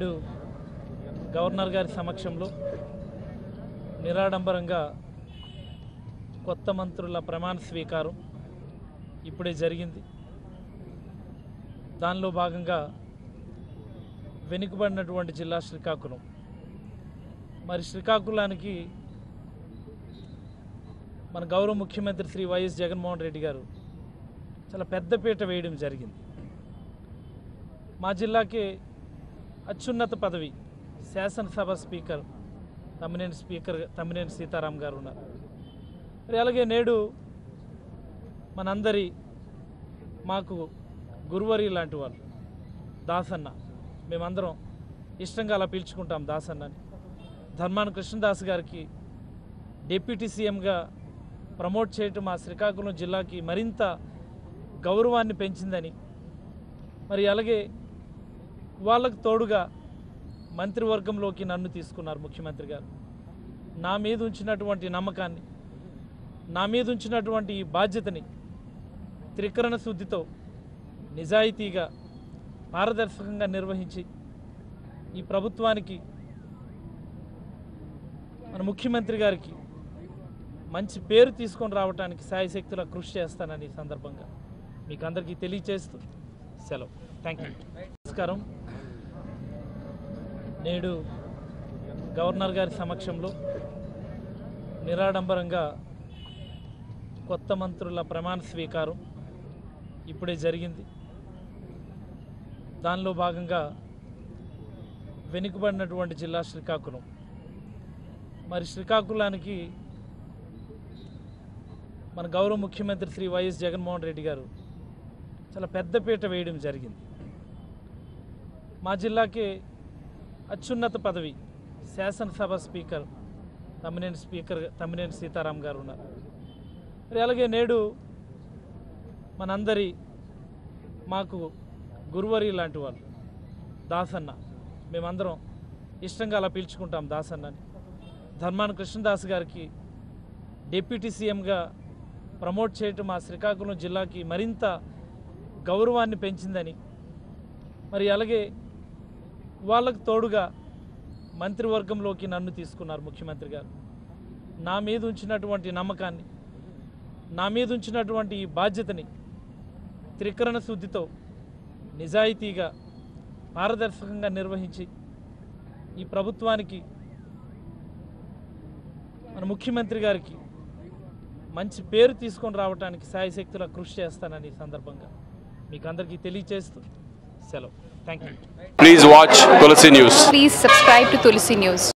నేడు గవర్నర్ గారి సమక్షంలో నిరాడంబరంగా కొత్త మంత్రుల ప్రమాణ స్వీకారం ఇప్పుడే జరిగింది। దానిలో భాగంగా వెనుకబడినటువంటి జిల్లా శ్రీకాకుళం, మరి శ్రీకాకుళానికి మన గౌరవ ముఖ్యమంత్రి శ్రీ వైఎస్ జగన్మోహన్ రెడ్డి గారు చాలా పెద్దపీట వేయడం జరిగింది। మా జిల్లాకి అత్యున్నత పదవి శాసనసభ స్పీకర్ తమ్మినేని సీతారాం గారు ఉన్నారు। మరి అలాగే నేడు మనందరి మాకు గురువరి లాంటి వాళ్ళు దాసన్న, మేమందరం ఇష్టంగా అలా పిలుచుకుంటాం దాసన్నని, ధర్మాన కృష్ణ దాస్ గారికి డిప్యూటీ సీఎంగా ప్రమోట్ చేయటం మా శ్రీకాకుళం జిల్లాకి మరింత గౌరవాన్ని పెంచిందని, మరి అలాగే వాళ్ళకు తోడుగా మంత్రివర్గంలోకి నన్ను తీసుకున్నారు ముఖ్యమంత్రి గారు। నా మీద ఉంచినటువంటి నమ్మకాన్ని, నా మీద ఉంచినటువంటి ఈ బాధ్యతని త్రికరణ శుద్ధితో నిజాయితీగా పారదర్శకంగా నిర్వహించి ఈ ప్రభుత్వానికి మన ముఖ్యమంత్రి గారికి మంచి పేరు తీసుకొని రావడానికి సాయశక్తుల కృషి చేస్తానని ఈ సందర్భంగా మీకు అందరికీ తెలియజేస్తూ సెలవు. Thank you. నమస్కారం. నేడు గవర్నర్ గారి సమక్షంలో నిరాడంబరంగా కొత్త మంత్రుల ప్రమాణ స్వీకారం ఇప్పుడే జరిగింది। దానిలో భాగంగా వెనుకబడినటువంటి జిల్లా శ్రీకాకుళం, మరి శ్రీకాకుళానికి మన గౌరవ ముఖ్యమంత్రి శ్రీ వైఎస్ జగన్మోహన్ రెడ్డి గారు చాలా పెద్దపీట వేయడం జరిగింది। మా జిల్లాకి అత్యున్నత పదవి శాసనసభ స్పీకర్ తమ్మినేని సీతారాం గారు ఉన్నారు। మరి అలాగే నేడు మనందరి మాకు గురువరి లాంటి వాళ్ళు దాసన్న, మేమందరం ఇష్టంగా అలా పిలుచుకుంటాం దాసన్నని, ధర్మాన కృష్ణ దాస్ గారికి డిప్యూటీ సీఎంగా ప్రమోట్ చేయటం మా శ్రీకాకుళం జిల్లాకి మరింత గౌరవాన్ని పెంచిందని, మరి అలాగే వాళ్ళకు తోడుగా మంత్రివర్గంలోకి నన్ను తీసుకున్నారు ముఖ్యమంత్రి గారు। నా మీద ఉంచినటువంటి నమ్మకాన్ని, నా మీద ఉంచినటువంటి ఈ బాధ్యతని త్రికరణ శుద్ధితో నిజాయితీగా పారదర్శకంగా నిర్వహించి ఈ ప్రభుత్వానికి మన ముఖ్యమంత్రి గారికి మంచి పేరు తీసుకొని రావడానికి సాయశక్తుల కృషి చేస్తానని ఈ సందర్భంగా మీకు అందరికీ తెలియజేస్తూ సెలవు. Thank you. Please watch Tulasi news. Please subscribe to Tulasi news.